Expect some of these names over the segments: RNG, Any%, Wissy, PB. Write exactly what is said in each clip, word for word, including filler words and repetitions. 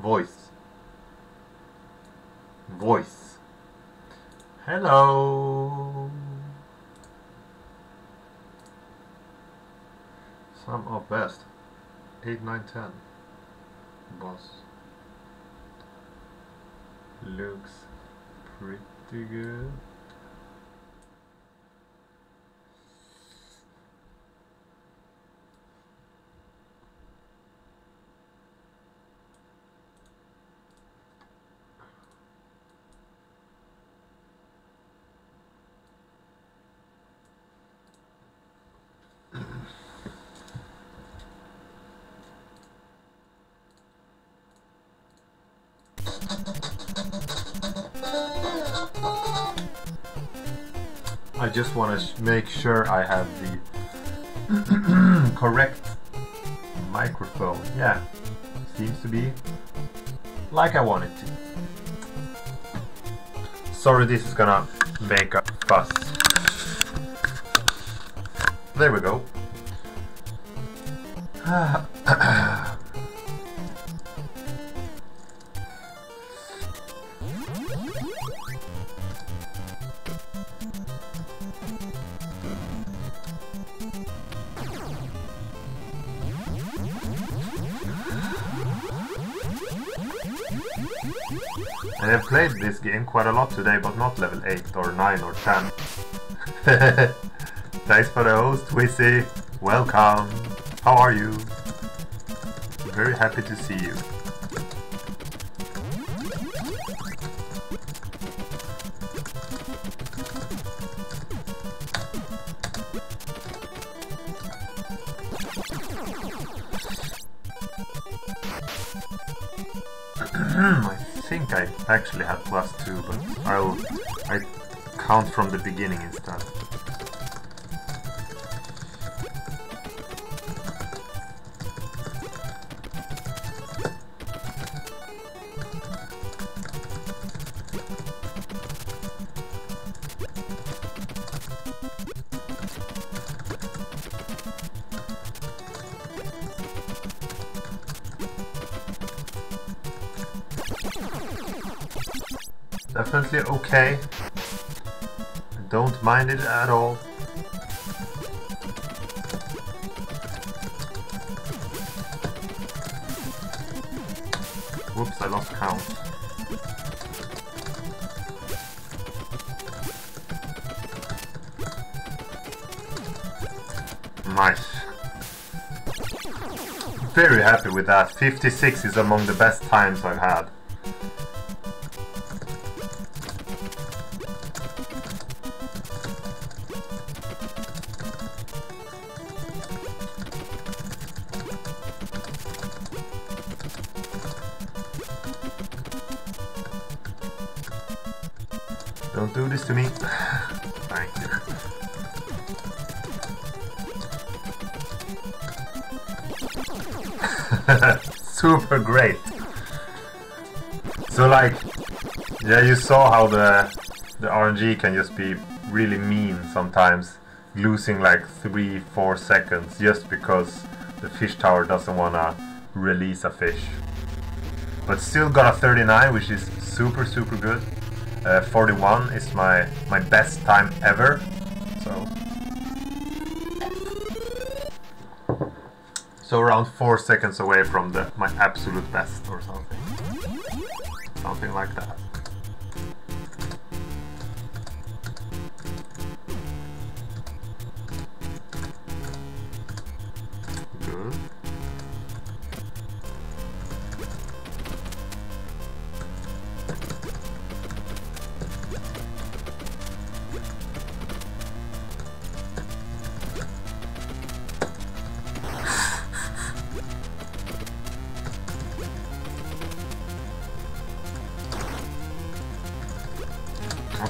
Voice. Voice. Hello. Some of best. eight, nine, ten. Boss. Looks pretty good. I just want to make sure I have the correct microphone. Yeah, seems to be like I want it to. Sorry, this is gonna make a fuss. There we go. And I've played this game quite a lot today, but not level eight or nine or ten. Thanks for the host, Wissy. Welcome. How are you? Very happy to see you. I actually had plus two, but I'll I count from the beginning instead. Definitely okay. I don't mind it at all. Whoops, I lost count. Nice. Very happy with that. fifty-six is among the best times I've had. Don't do this to me. Thank you. Super great. So like, yeah, you saw how the the R N G can just be really mean sometimes, losing like three, four seconds just because the fish tower doesn't wanna release a fish. But still got a thirty-nine, which is super, super good. Uh, forty-one is my, my best time ever, so... So around four seconds away from the my absolute best or something. Something like that. Good.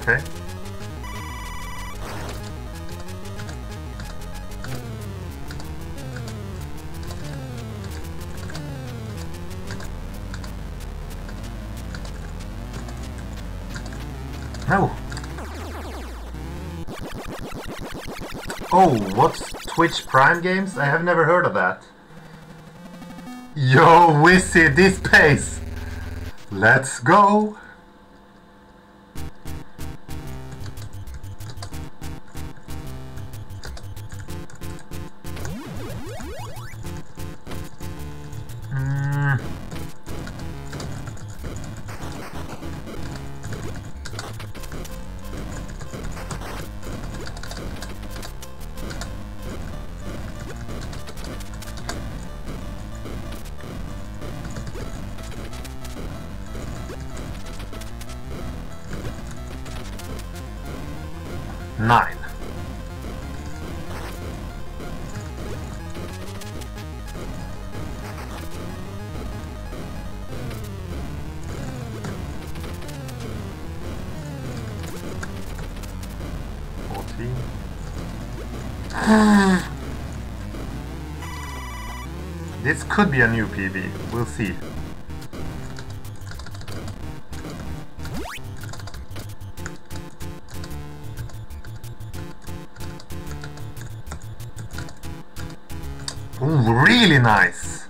Okay. No. Oh, what's Twitch Prime games? I have never heard of that. Yo, Wissy, this pace! Let's go! Mm. Nine. fourteen. This could be a new P B. We'll see. Ooh, really nice!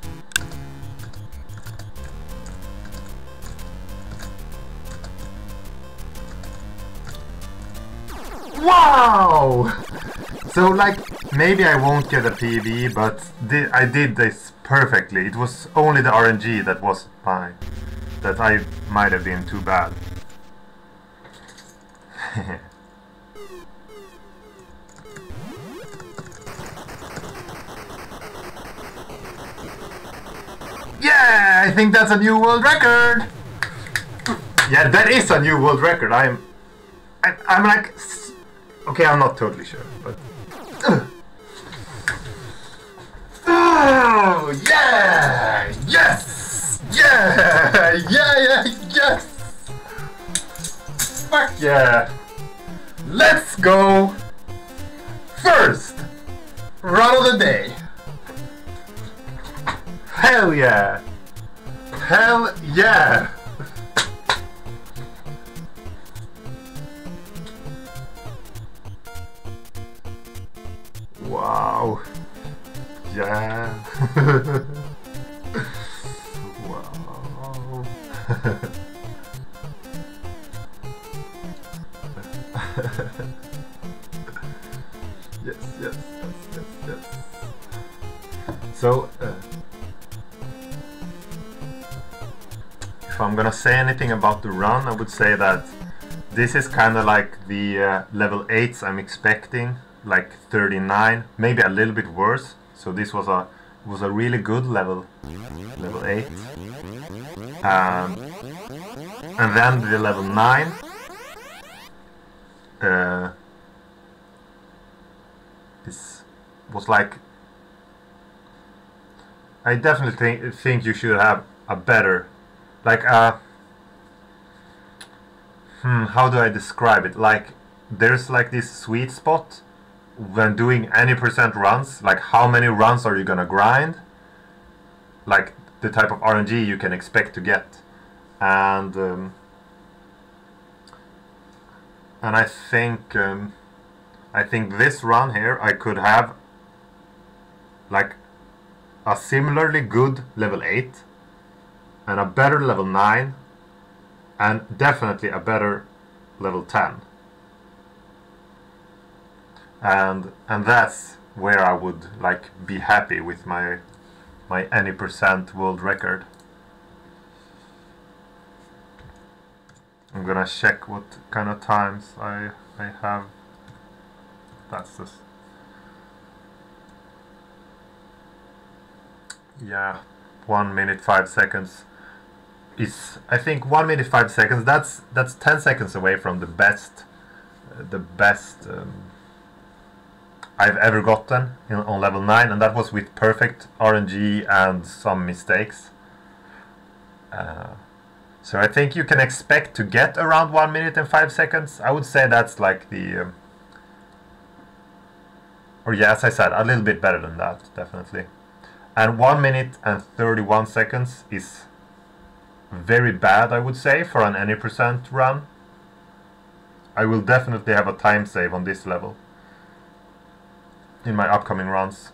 Wow! So, like, maybe I won't get a P B, but di I did this perfectly. It was only the R N G that was fine. That I might have been too bad. Yeah, I think that's a new world record. Yeah, that is a new world record. I'm, I, I'm like, okay, I'm not totally sure, but. Uh. Oh yeah! Yes! Yeah! Yeah! Yeah! Yes! Fuck yeah! Let's go. First run of the day. Hell yeah! Hell yeah! Wow! Yeah! Wow! Yes, yes, yes, yes, yes. So. Uh, If I'm gonna say anything about the run, I would say that this is kind of like the uh, level eights I'm expecting, like thirty-nine, maybe a little bit worse. So this was a was a really good level, level eight, um, and then the level nine. Uh, this was like I definitely think think you should have a better. Like, uh, hmm, how do I describe it? Like, there's like this sweet spot when doing any percent runs. Like, how many runs are you gonna grind? Like, the type of R N G you can expect to get. And, um, and I think, um, I think this run here, I could have, like, a similarly good level eight. And a better level nine, and definitely a better level ten. And and that's where I would like be happy with my my any percent world record. I'm gonna check what kind of times I I have. That's just yeah, one minute five seconds. Is I think one minute five seconds, that's that's ten seconds away from the best uh, the best um, I've ever gotten in, on level nine, and that was with perfect R N G and some mistakes, uh, so I think you can expect to get around one minute and five seconds. I would say that's like the um, or yeah, as I said, a little bit better than that, definitely. And one minute and thirty-one seconds is very bad, I would say, for an any percent run. I will definitely have a time save on this level. in my upcoming runs.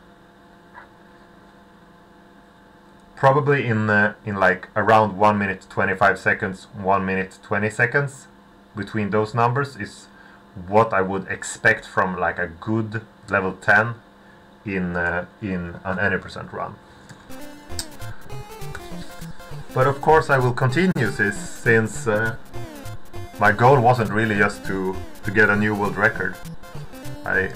Probably in uh, in like around one minute twenty-five seconds, one minute twenty seconds, between those numbers is what I would expect from like a good level ten in uh, in an any percent run. But of course I will continue this, since uh, my goal wasn't really just to to get a new world record. I